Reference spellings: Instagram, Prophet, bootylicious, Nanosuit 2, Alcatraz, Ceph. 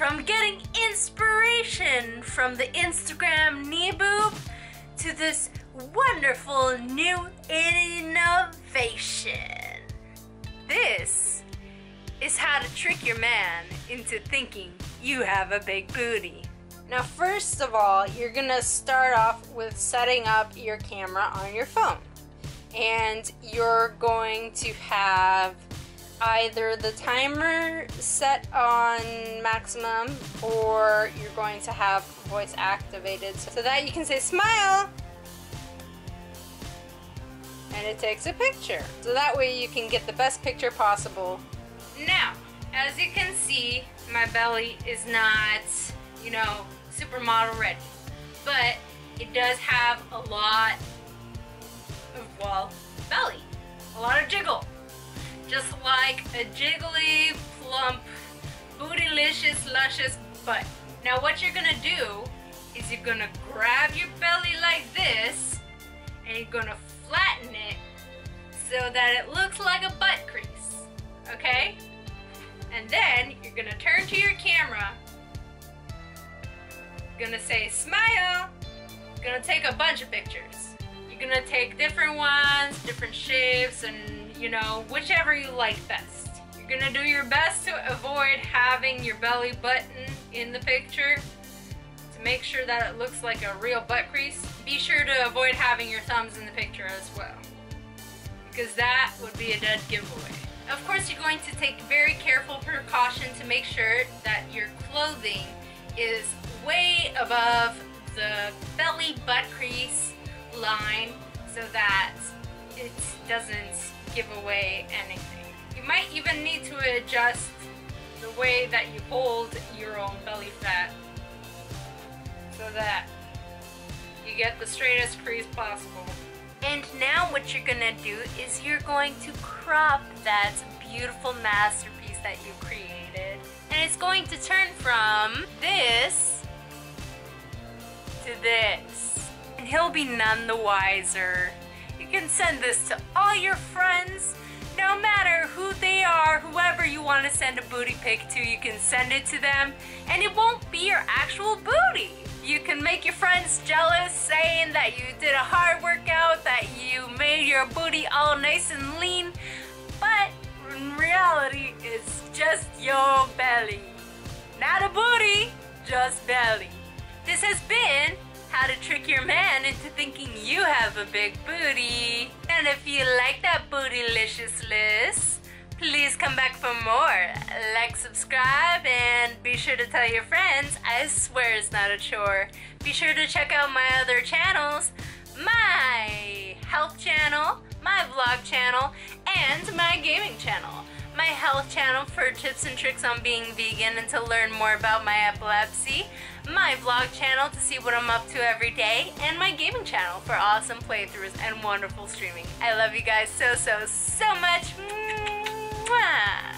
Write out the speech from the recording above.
From getting inspiration from the Instagram knee boob to this wonderful new innovation. This is how to trick your man into thinking you have a big booty. Now, first of all, you're gonna start off with setting up your camera on your phone. And you're going to have either the timer set on maximum or you're going to have voice activated so that you can say smile and it takes a picture. So that way you can get the best picture possible. Now, as you can see, my belly is not, you know, supermodel ready, but it does have a lot of, well, belly, a lot of jiggle. Just like a jiggly, plump, bootylicious, luscious butt. Now what you're gonna do is you're gonna grab your belly like this and you're gonna flatten it so that it looks like a butt crease, okay? And then you're gonna turn to your camera, you're gonna say smile, you're gonna take a bunch of pictures. You're gonna take different ones, different shapes, and you know, whichever you like best. You're gonna do your best to avoid having your belly button in the picture to make sure that it looks like a real butt crease. Be sure to avoid having your thumbs in the picture as well, because that would be a dead giveaway. Of course, you're going to take very careful precaution to make sure that your clothing is way above the belly butt crease line so that it doesn't give away anything. You might even need to adjust the way that you hold your own belly fat so that you get the straightest crease possible. And now what you're gonna do is you're going to crop that beautiful masterpiece that you created, and it's going to turn from this to this, and he'll be none the wiser. You can send this to all your friends, no matter who they are. Whoever you want to send a booty pic to, you can send it to them, and it won't be your actual booty. You can make your friends jealous, saying that you did a hard workout, that you made your booty all nice and lean, but in reality, it's just your belly. Not a booty, just belly. This has been How to Trick Your Man into Thinking You Have a Big Booty. And if you like that bootylicious list, please come back for more. Like, subscribe, and be sure to tell your friends. I swear it's not a chore. Be sure to check out my other channels, my health channel, my vlog channel, and my gaming channel. My health channel for tips and tricks on being vegan and to learn more about my epilepsy, my vlog channel to see what I'm up to every day, and my gaming channel for awesome playthroughs and wonderful streaming. I love you guys so, so, so much. Mwah!